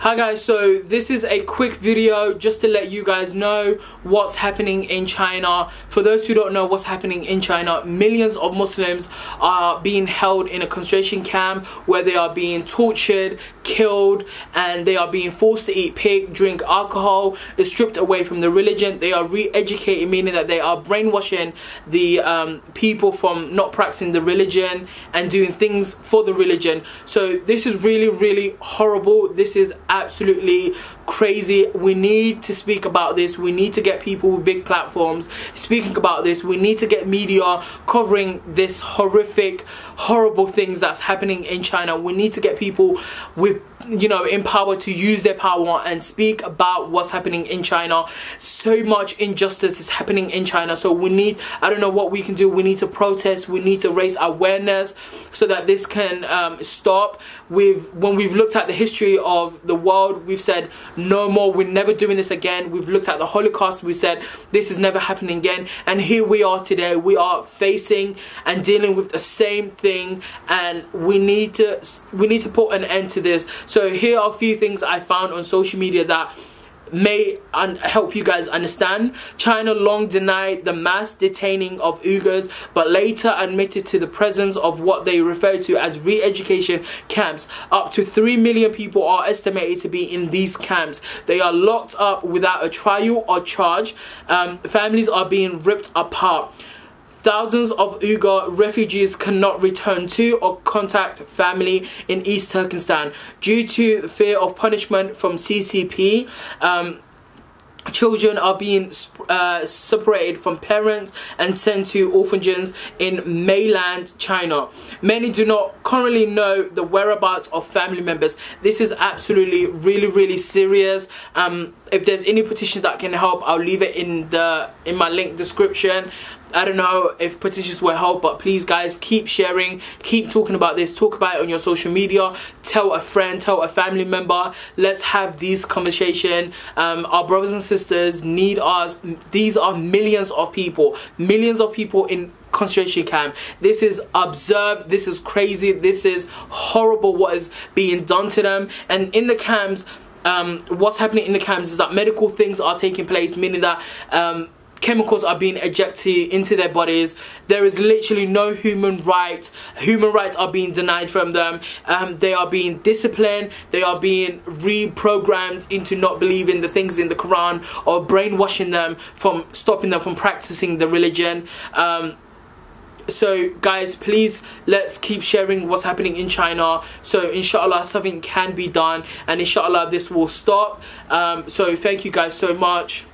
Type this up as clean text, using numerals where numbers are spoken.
Hi guys, so this is a quick video just to let you guys know what's happening in China. For those who don't know what's happening in China, millions of Muslims are being held in a concentration camp where they are being tortured, killed, and they are being forced to eat pig, drink alcohol, is stripped away from the religion. They are re-educated, meaning that they are brainwashing the people from not practicing the religion and doing things for the religion. So this is really, really horrible. This is absolutely crazy. We need to speak about this. We need to get people with big platforms speaking about this. We need to get media covering this horrific, horrible things that's happening in China. We need to get people with, you know, in power to use their power and speak about what's happening in China. So much injustice is happening in China. So we need, I don't know what we can do. We need to protest. We need to raise awareness so that this can stop. When we've looked at the history of the world, we've said no more, we're never doing this again. We've looked at the Holocaust, we said this is never happening again, and here we are today. We are facing and dealing with the same thing, and we need to put an end to this. So here are a few things I found on social media that may help you guys understand. China long denied the mass detaining of Uyghurs, but later admitted to the presence of what they refer to as re-education camps. Up to 3 million people are estimated to be in these camps. They are locked up without a trial or charge. Families are being ripped apart. Thousands of Uyghur refugees cannot return to or contact family in East Turkestan due to fear of punishment from CCP. Children are being separated from parents and sent to orphanages in mainland China. Many do not currently know the whereabouts of family members. This is absolutely really, really serious. If there's any petitions that can help, I'll leave it in my link description. I don't know if petitions will help, but please guys, keep sharing, keep talking about this, talk about it on your social media, tell a friend, tell a family member. Let's have these conversations. Our brothers and sisters need us. These are millions of people in concentration camp. This is absurd. This is crazy. This is horrible what is being done to them. And in the camps, what's happening in the camps is that medical things are taking place, meaning that chemicals are being ejected into their bodies. There is literally no human rights. Human rights are being denied from them. They are being disciplined. They are being reprogrammed into not believing the things in the Quran, or brainwashing them from stopping them from practicing the religion. So guys, please, let's keep sharing what's happening in China. So inshallah, something can be done, and inshallah this will stop. So thank you guys so much.